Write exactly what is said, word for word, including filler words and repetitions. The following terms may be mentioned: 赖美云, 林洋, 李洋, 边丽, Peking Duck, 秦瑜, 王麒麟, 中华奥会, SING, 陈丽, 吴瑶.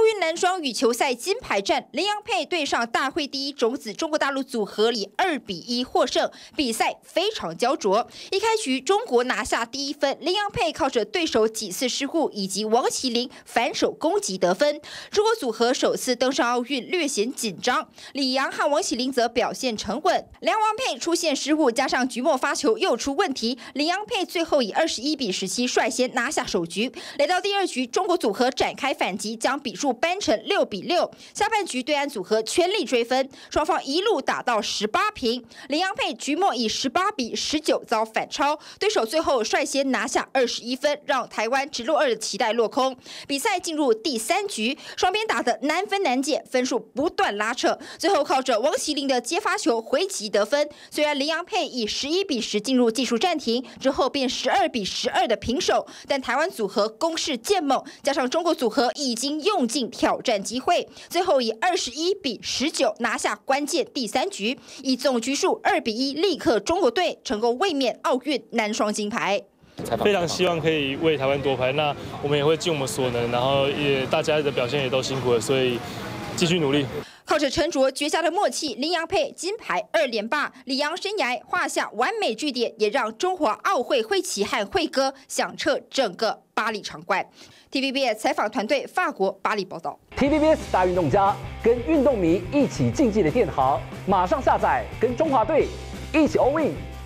奥运男双羽球赛金牌战，林洋配对上大会第一种子中国大陆组合里二比一获胜，比赛非常焦灼。一开局中国拿下第一分，林洋配靠着对手几次失误以及王麒麟反手攻击得分。中国组合首次登上奥运略显紧张，李洋和王麒麟则表现沉稳。梁王配出现失误，加上局末发球又出问题，林洋配最后以二十一比十七率先拿下首局。来到第二局，中国组合展开反击，将比 数扳成六比六，下半局对岸组合全力追分，双方一路打到十八平。林洋配局末以十八比十九遭反超，对手最后率先拿下二十一分，让台湾直落二的期待落空。比赛进入第三局，双边打得难分难解，分数不断拉扯，最后靠着王麒麟的接发球回击得分。虽然林洋配以十一比十进入技术暂停之后，便十二比十二的平手，但台湾组合攻势渐猛，加上中国组合已经用 进挑战机会，最后以二十一比十九拿下关键第三局，以总局数二比一力克中国队，成功卫冕奥运男双金牌。非常希望可以为台湾夺牌，那我们也会尽我们所能，然后也大家的表现也都辛苦了，所以继续努力。 靠着沉着、绝佳的默契，林洋配金牌二连霸，李洋生涯画下完美句点，也让中华奥会会旗和会歌响彻整个巴黎场馆。T V B S 采访团队法国巴黎报道。T V B S 大运动家跟运动迷一起竞技的电航，马上下载跟中华队一起 all in。